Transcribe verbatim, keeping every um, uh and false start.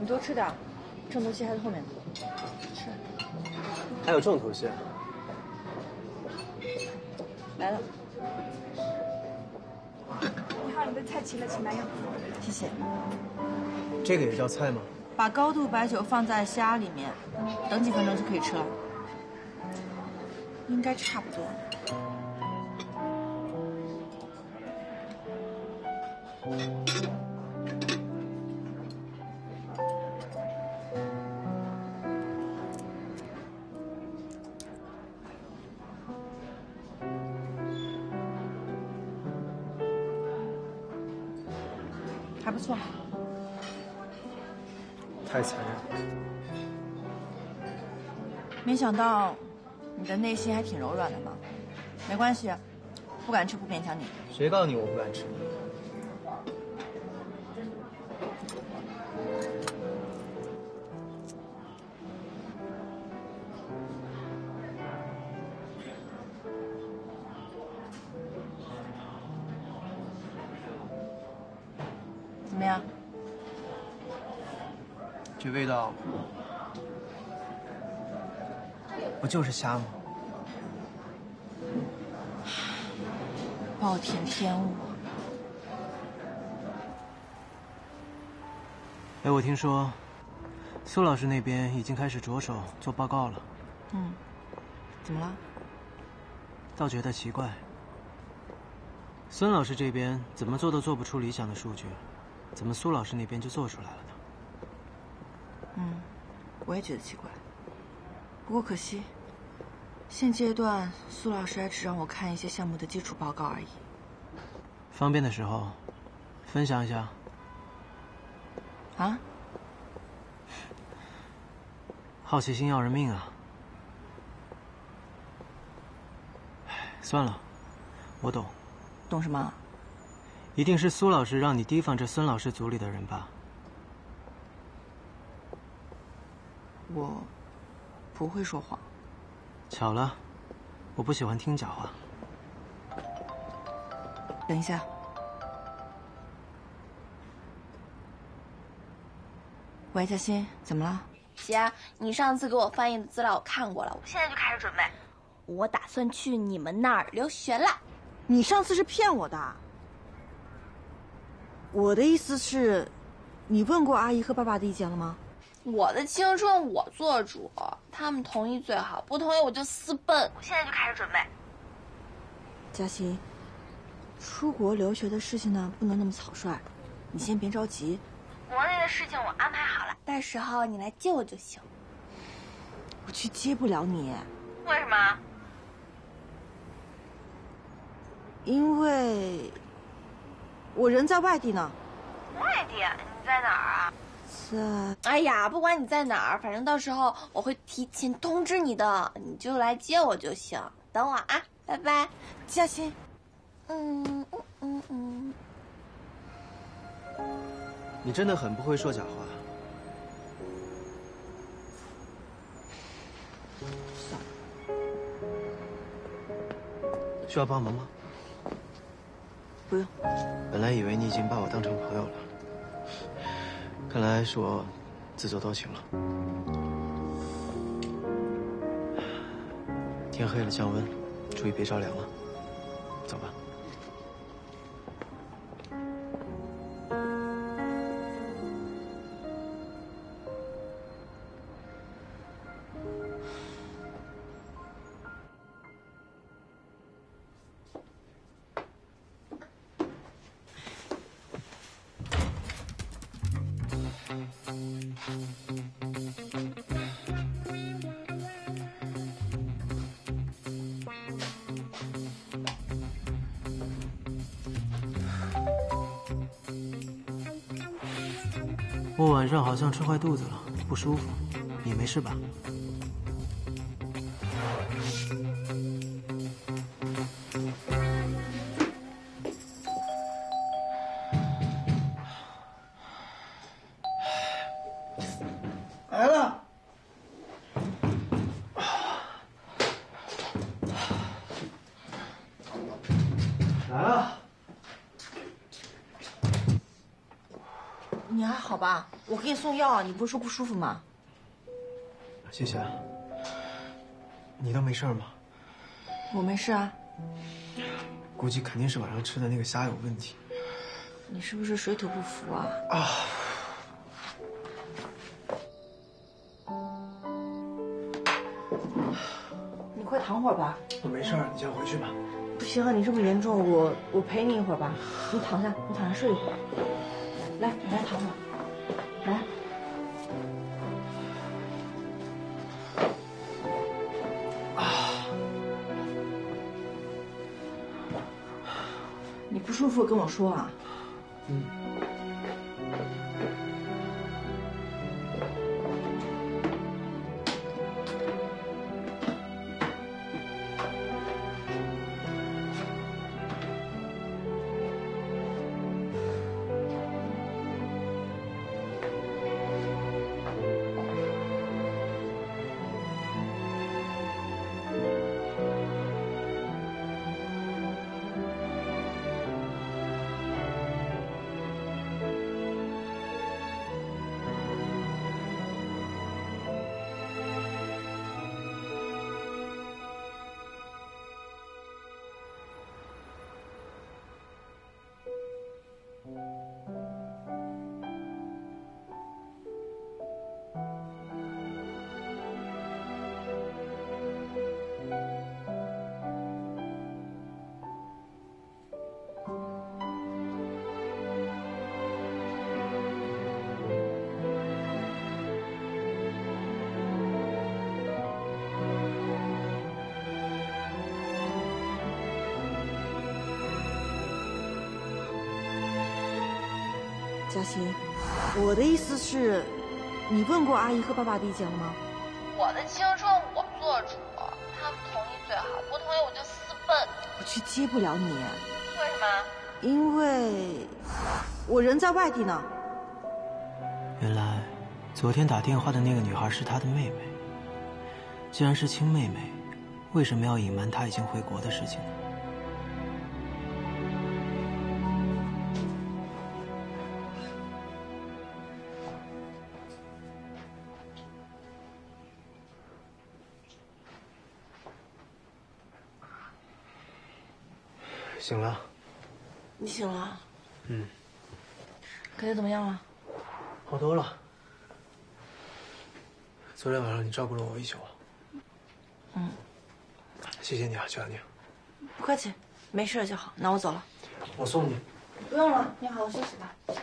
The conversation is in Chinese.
你多吃点，正头蟹还在后面呢。吃。还有正头蟹。来了。你好，你的菜齐了，请拿药。谢谢。这个也叫菜吗？把高度白酒放在虾里面，等几分钟就可以吃了。应该差不多。 还不错。太残忍了。没想到你的内心还挺柔软的嘛。没关系，不敢吃不勉强你。谁告诉你我不敢吃？ 怎么样？这味道不就是虾吗？暴殄天物。哎，我听说苏老师那边已经开始着手做报告了。嗯，怎么了？倒觉得奇怪，孙老师这边怎么做都做不出理想的数据。 怎么苏老师那边就做出来了呢？嗯，我也觉得奇怪。不过可惜，现阶段苏老师还只让我看一些项目的基础报告而已。方便的时候，分享一下。啊？好奇心要人命啊！唉，算了，我懂。懂什么？ 一定是苏老师让你提防这孙老师组里的人吧？我不会说谎。巧了，我不喜欢听假话。等一下，喂，嘉欣，怎么了？姐，你上次给我翻译的资料我看过了，我现在就开始准备。我打算去你们那儿留学了。你上次是骗我的。 我的意思是，你问过阿姨和爸爸的意见了吗？我的青春我做主，他们同意最好，不同意我就私奔。我现在就开始准备。嘉欣，出国留学的事情呢，不能那么草率，你先别着急。国内的事情我安排好了，到时候你来接我就行。我去接不了你。为什么？因为。 我人在外地呢，外地？你在哪儿啊？在。哎呀，不管你在哪儿，反正到时候我会提前通知你的，你就来接我就行。等我啊，拜拜，嘉欣。嗯嗯嗯嗯。嗯嗯你真的很不会说假话。算了。需要帮忙吗？ 不用。本来以为你已经把我当成朋友了，看来是我自作多情了。天黑了，降温，注意别着凉了。走吧。我晚上好像吃坏肚子了，不舒服。你没事吧？来了。来了。你还好吧？我给你送药，你不是说不舒服吗？谢谢。你倒没事吗？我没事啊。估计肯定是晚上吃的那个虾有问题。你是不是水土不服啊？啊。 快躺会儿吧，我没事，你先回去吧。不行啊，你这么严重，我我陪你一会儿吧。你躺下，你躺下睡一会儿。来，你来躺会儿，来。啊！你不舒服跟我说啊。嗯。 佳欣，我的意思是，你问过阿姨和爸爸的意见了吗？我的青春我做主，他们同意最好，不同意我就私奔。我去接不了你。为什么？因为，我人在外地呢。原来，昨天打电话的那个女孩是他的妹妹。既然是亲妹妹，为什么要隐瞒她已经回国的事情呢？ 醒了，你醒了？嗯，感觉怎么样了？好多了。昨天晚上你照顾了我一宿啊。嗯，谢谢你啊，小宁。不客气，没事就好。那我走了。我送你。不用了，你好好休息吧。